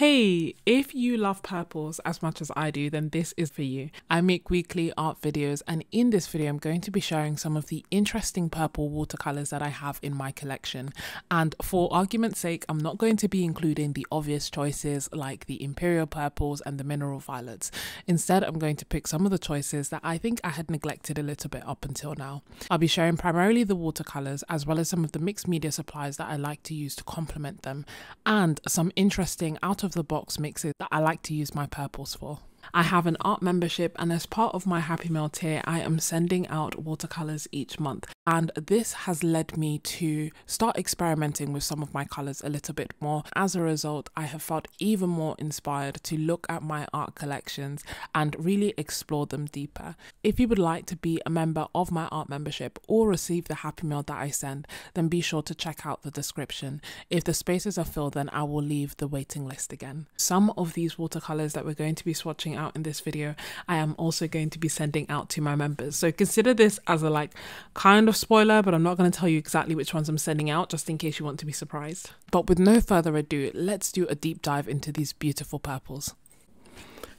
Hey, if you love purples as much as I do, then this is for you. I make weekly art videos, and in this video I'm going to be sharing some of the interesting purple watercolors that I have in my collection. And for argument's sake, I'm not going to be including the obvious choices like the imperial purples and the mineral violets. Instead, I'm going to pick some of the choices that I think I had neglected a little bit up until now. I'll be sharing primarily the watercolors as well as some of the mixed media supplies that I like to use to complement them, and some interesting out of the box mixes that I like to use my purples for. I have an art membership, and as part of my Happy Mail tier I am sending out watercolors each month, and this has led me to start experimenting with some of my colors a little bit more. As a result, I have felt even more inspired to look at my art collections and really explore them deeper. If you would like to be a member of my art membership or receive the Happy Mail that I send, then be sure to check out the description. If the spaces are filled, then I will leave the waiting list again. Some of these watercolors that we're going to be swatching out in this video, I am also going to be sending out to my members, so consider this as a kind of spoiler, but I'm not going to tell you exactly which ones I'm sending out, just in case you want to be surprised. But with no further ado, let's do a deep dive into these beautiful purples.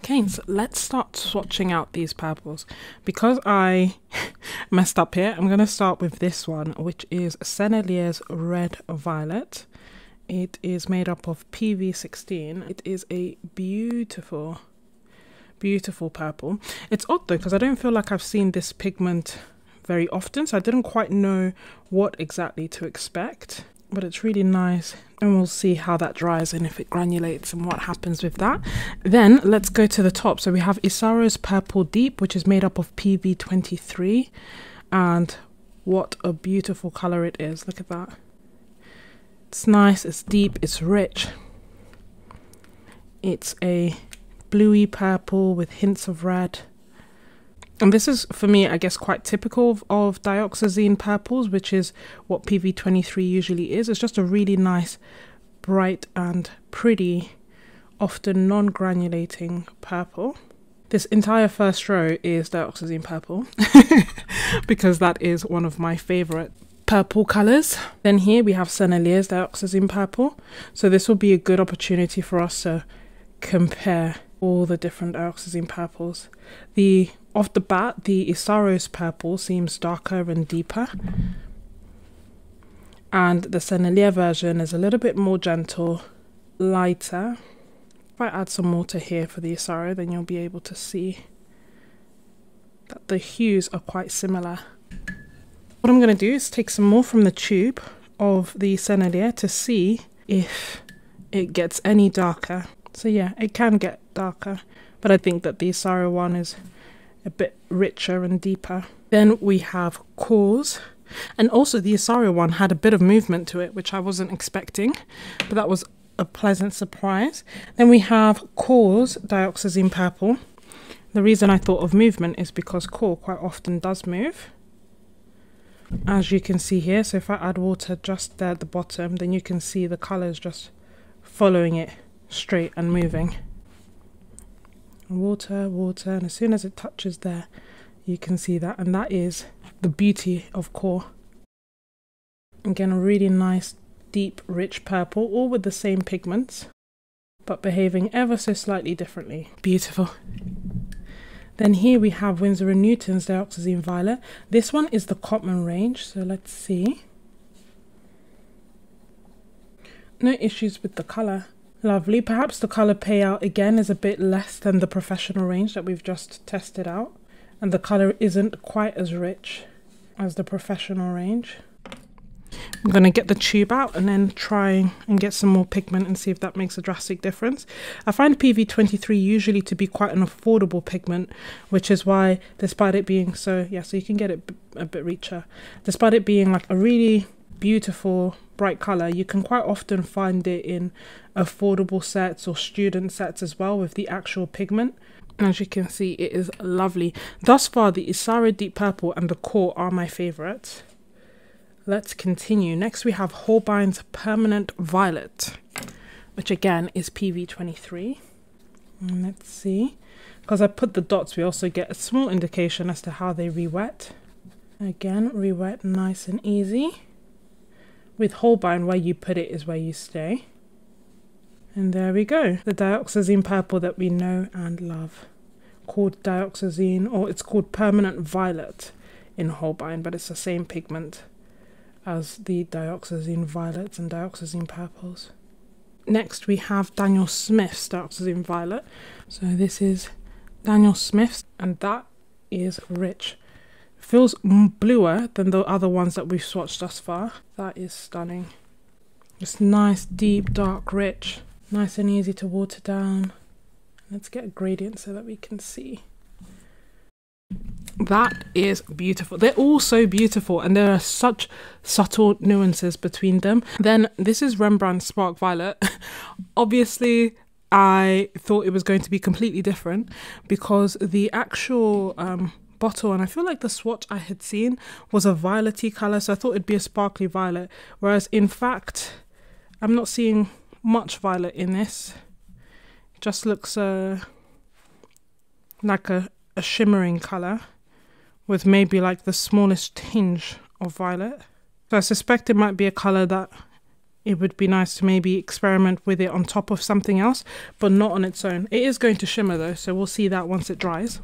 Okay, so let's start swatching out these purples. Because I messed up here, I'm going to start with this one, which is Sennelier's Red Violet. It is made up of PV16. It is a beautiful purple. It's odd though, because I don't feel like I've seen this pigment very often, so I didn't quite know what exactly to expect, but it's really nice, and we'll see how that dries and if it granulates and what happens with that. Then let's go to the top. So we have Isaro's Purple Deep, which is made up of PV23, and what a beautiful color it is. Look at that. It's nice, it's deep, it's rich. It's a bluey purple with hints of red, and this is, for me, I guess quite typical of dioxazine purples, which is what PV23 usually is. It's just a really nice, bright and pretty, often non-granulating purple. This entire first row is dioxazine purple because that is one of my favorite purple colors. Then here we have Sennelier's dioxazine purple, so this will be a good opportunity for us to compare all the different dioxazine purples. Off the bat, the Isaro's purple seems darker and deeper, and the Sennelier version is a little bit more gentle, lighter. If I add some water here for the Isaro, then you'll be able to see that the hues are quite similar. What I'm going to do is take some more from the tube of the Sennelier to see if it gets any darker. So yeah, it can get darker, but I think that the Isaro one is a bit richer and deeper. Then we have QoR, and also the Isaro one had a bit of movement to it, which I wasn't expecting, but that was a pleasant surprise. Then we have QoR's dioxazine purple. The reason I thought of movement is because QoR quite often does move, as you can see here. So if I add water just there at the bottom, then you can see the colors just following it straight and moving. Water, and as soon as it touches there, you can see that, and that is the beauty of QoR. Again, a really nice, deep, rich purple, all with the same pigments, but behaving ever so slightly differently. Beautiful. Then here we have Winsor & Newton's dioxazine violet. This one is the Cotman range, so let's see. No issues with the colour. Lovely. Perhaps the colour payout again is a bit less than the professional range that we've just tested out, and the colour isn't quite as rich as the professional range. I'm going to get the tube out and then try and get some more pigment and see if that makes a drastic difference. I find PV23 usually to be quite an affordable pigment, which is why, despite it being so you can get it a bit richer. Despite it being like a really beautiful bright color, you can quite often find it in affordable sets or student sets as well with the actual pigment. As you can see, it is lovely. Thus far, the Isaro Deep Purple and the QoR are my favorites. Let's continue. Next we have Holbein's Permanent Violet, which again is PV23, and let's see, because I put the dots, we also get a small indication as to how they re-wet. Again, re-wet nice and easy. With Holbein, where you put it is where you stay. And there we go, the dioxazine purple that we know and love, called dioxazine, or it's called permanent violet in Holbein, but it's the same pigment as the dioxazine violets and dioxazine purples. Next we have Daniel Smith's dioxazine violet. So this is Daniel Smith's, and that is rich. Feels bluer than the other ones that we've swatched thus far. That is stunning. It's nice, deep, dark, rich. Nice and easy to water down. Let's get a gradient so that we can see. That is beautiful. They're all so beautiful, and there are such subtle nuances between them. Then this is Rembrandt Spark Violet. Obviously I thought it was going to be completely different, because the actual bottle, and I feel like the swatch I had seen, was a violety color, so I thought it'd be a sparkly violet, whereas in fact I'm not seeing much violet in this. It just looks like a shimmering color with maybe like the smallest tinge of violet. So I suspect it might be a color that it would be nice to maybe experiment with it on top of something else, but not on its own. It is going to shimmer though, so we'll see that once it dries.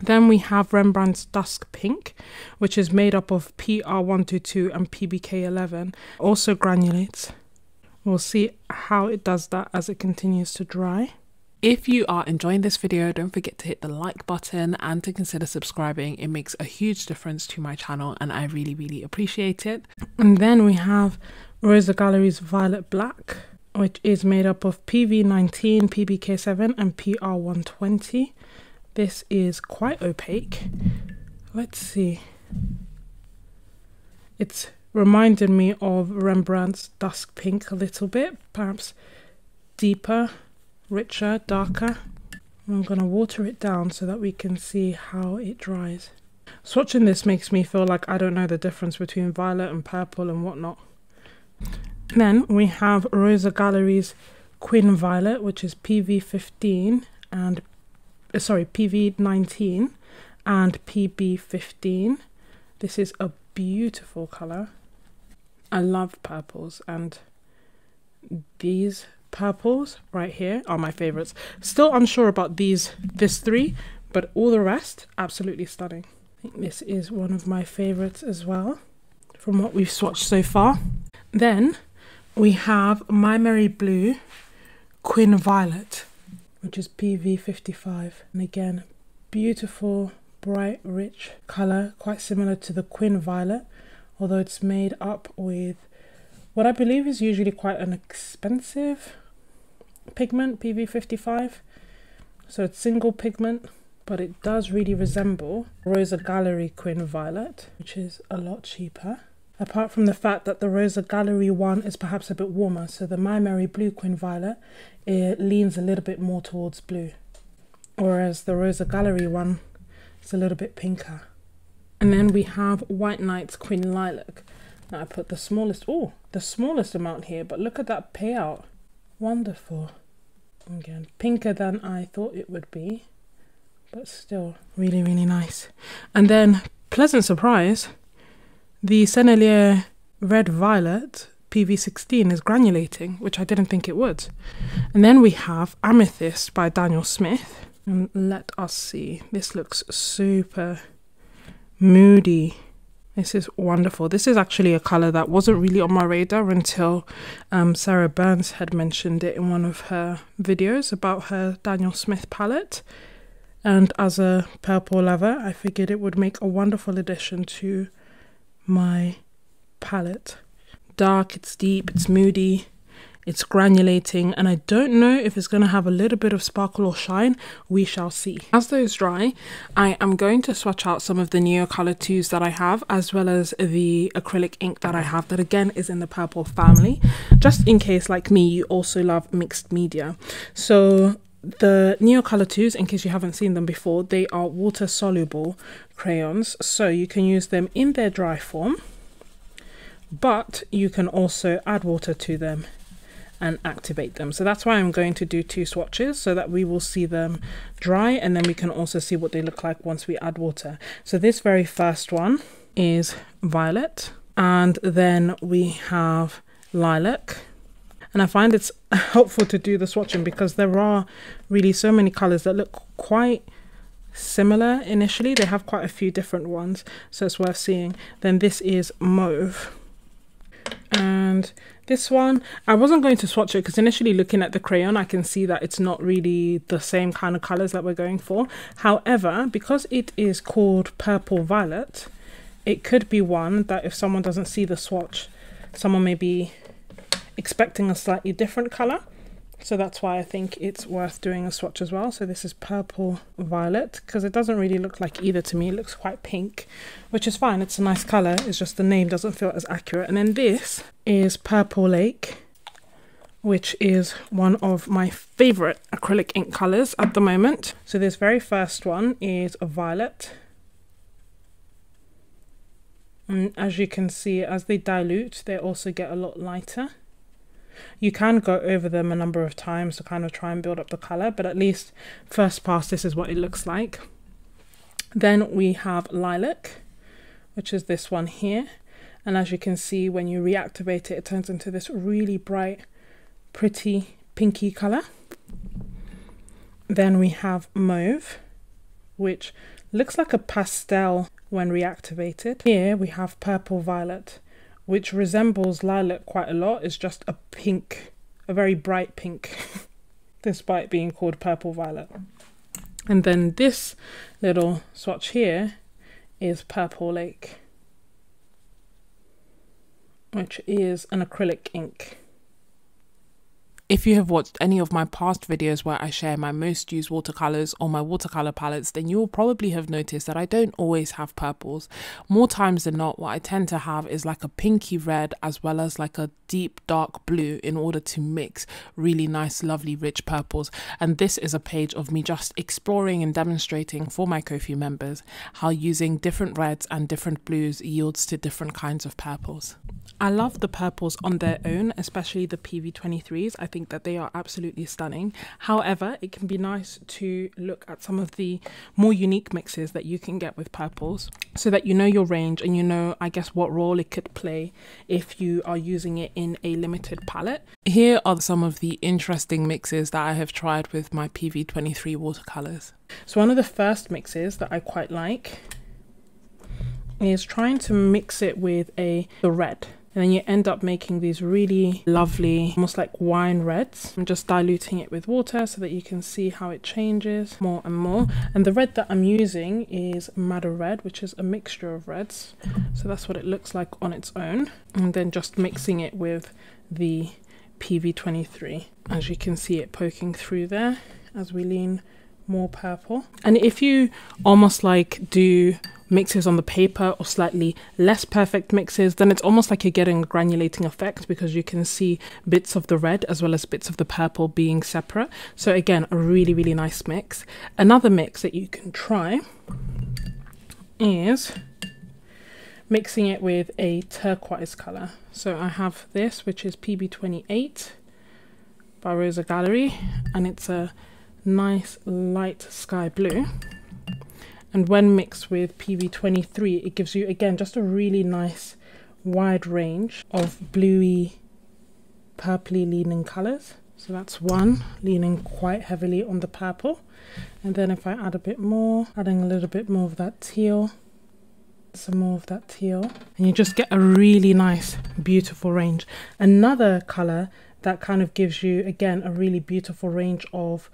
Then we have Rembrandt's Dusk Pink, which is made up of PR122 and PBK11, also granulates. We'll see how it does that as it continues to dry. If you are enjoying this video, don't forget to hit the like button and to consider subscribing. It makes a huge difference to my channel and I really, really appreciate it. And then we have Rosa Gallery's Violet Black, which is made up of PV19, PBK7 and PR120. This is quite opaque. Let's see. It's reminded me of Rembrandt's Dusk Pink a little bit, perhaps deeper, richer, darker. I'm going to water it down so that we can see how it dries. Swatching this makes me feel like I don't know the difference between violet and purple and whatnot. Then we have Rosa Gallery's Quin Violet, which is PV15 and sorry, PV19 and PB15. This is a beautiful color. I love purples, and these purples right here are my favorites. Still unsure about this three, but all the rest absolutely stunning. I think this is one of my favorites as well from what we've swatched so far. Then we have MaiMeri Blu Quin Violet, which is PV55, and again beautiful, bright, rich color, quite similar to the Quin Violet, although it's made up with what I believe is usually quite an expensive pigment, PV55. So it's single pigment, but it does really resemble Rosa Gallery Quin Violet, which is a lot cheaper. Apart from the fact that the Rosa Gallery one is perhaps a bit warmer, so the MaiMeri Blu Quin Violet, it leans a little bit more towards blue, whereas the Rosa Gallery one is a little bit pinker. And then we have White Nights Quin Lilac. Now I put the smallest amount here, but look at that payout. Wonderful. Again, pinker than I thought it would be, but still really, really nice. And then, pleasant surprise, the Sennelier Red Violet PV16 is granulating, which I didn't think it would. And then we have Amethyst by Daniel Smith. And let us see, this looks super moody. This is wonderful. This is actually a colour that wasn't really on my radar until Sarah Burns had mentioned it in one of her videos about her Daniel Smith palette. And as a purple lover, I figured it would make a wonderful addition to my palette. Dark, it's deep, it's moody, it's granulating, and I don't know if it's going to have a little bit of sparkle or shine. We shall see. As those dry, I am going to swatch out some of the Neo Color 2s that I have, as well as the acrylic ink that I have, that again is in the purple family, just in case, like me, you also love mixed media. So the Neo Color 2s, in case you haven't seen them before, they are water soluble crayons, so you can use them in their dry form, but you can also add water to them and activate them. So that's why I'm going to do two swatches, so that we will see them dry, and then we can also see what they look like once we add water. So this very first one is violet, and then we have lilac, And I find it's helpful to do the swatching because there are really so many colors that look quite similar initially. They have quite a few different ones, so it's worth seeing. Then this is mauve, and this one I wasn't going to swatch it because initially looking at the crayon I can see that it's not really the same kind of colors that we're going for. However, because it is called purple violet, it could be one that if someone doesn't see the swatch, someone may be expecting a slightly different color. So that's why I think it's worth doing a swatch as well. So this is purple violet, because it doesn't really look like either to me. It looks quite pink, which is fine. It's a nice color. It's just the name doesn't feel as accurate. And then this is purple lake, which is one of my favorite acrylic ink colors at the moment. So this very first one is a violet. And as you can see, as they dilute, they also get a lot lighter. You can go over them a number of times to kind of try and build up the color, but at least first pass, this is what it looks like. Then we have lilac, which is this one here. And as you can see, when you reactivate it, it turns into this really bright, pretty pinky color. Then we have mauve, which looks like a pastel when reactivated. Here we have purple violet, which resembles lilac quite a lot. It's just a pink, a very bright pink, despite being called purple violet. And then this little swatch here is purple lake, which is an acrylic ink. If you have watched any of my past videos where I share my most used watercolors or my watercolor palettes, then you'll probably have noticed that I don't always have purples. More times than not, what I tend to have is like a pinky red as well as like a deep dark blue in order to mix really nice, lovely, rich purples. And this is a page of me just exploring and demonstrating for my Kofi members how using different reds and different blues yields to different kinds of purples. I love the purples on their own, especially the PV23s. I think that they are absolutely stunning. However, it can be nice to look at some of the more unique mixes that you can get with purples so that you know your range and you know, I guess, what role it could play if you are using it in a limited palette. Here are some of the interesting mixes that I have tried with my PV23 watercolors. So one of the first mixes that I quite like is trying to mix it with the red. And then you end up making these really lovely, almost like wine reds. I'm just diluting it with water so that you can see how it changes more and more. And the red that I'm using is madder red, which is a mixture of reds. So that's what it looks like on its own. And then just mixing it with the PV23. As you can see it poking through there as we lean more purple. And if you almost like do mixes on the paper or slightly less perfect mixes, then it's almost like you're getting a granulating effect because you can see bits of the red as well as bits of the purple being separate. So again, a really, really nice mix. Another mix that you can try is mixing it with a turquoise color. So I have this, which is PB28 by Rosa Gallery, and it's a nice light sky blue. And when mixed with PV23, it gives you, again, just a really nice wide range of bluey, purpley leaning colors. So that's one, leaning quite heavily on the purple. And then if I add a bit more, adding a little bit more of that teal, some more of that teal, and you just get a really nice, beautiful range. Another color that kind of gives you, again, a really beautiful range of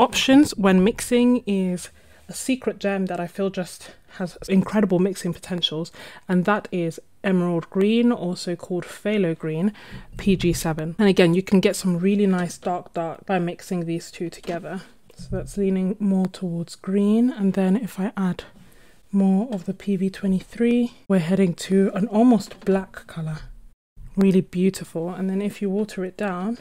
options when mixing is a secret gem that I feel just has incredible mixing potentials, and that is emerald green, also called phthalo green, PG7. And again, you can get some really nice dark by mixing these two together. So that's leaning more towards green, and then if I add more of the PV23, we're heading to an almost black color. Really beautiful. And then if you water it down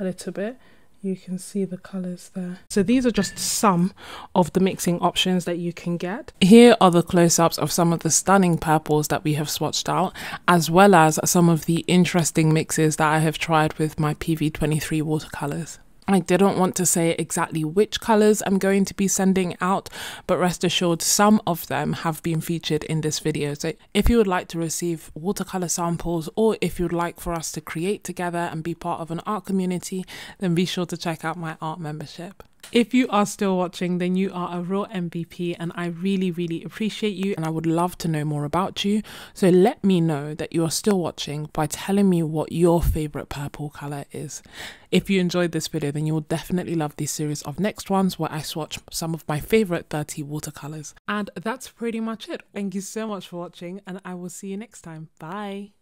a little bit, you can see the colors there. So these are just some of the mixing options that you can get. Here are the close-ups of some of the stunning purples that we have swatched out, as well as some of the interesting mixes that I have tried with my PV23 watercolors. I didn't want to say exactly which colours I'm going to be sending out, but rest assured some of them have been featured in this video. So if you would like to receive watercolour samples, or if you'd like for us to create together and be part of an art community, then be sure to check out my art membership. If you are still watching, then you are a real MVP and I really appreciate you, and I would love to know more about you. So let me know that you are still watching by telling me what your favourite purple colour is. If you enjoyed this video, then you will definitely love this series of next ones where I swatch some of my favourite 30 watercolours. And that's pretty much it. Thank you so much for watching and I will see you next time. Bye!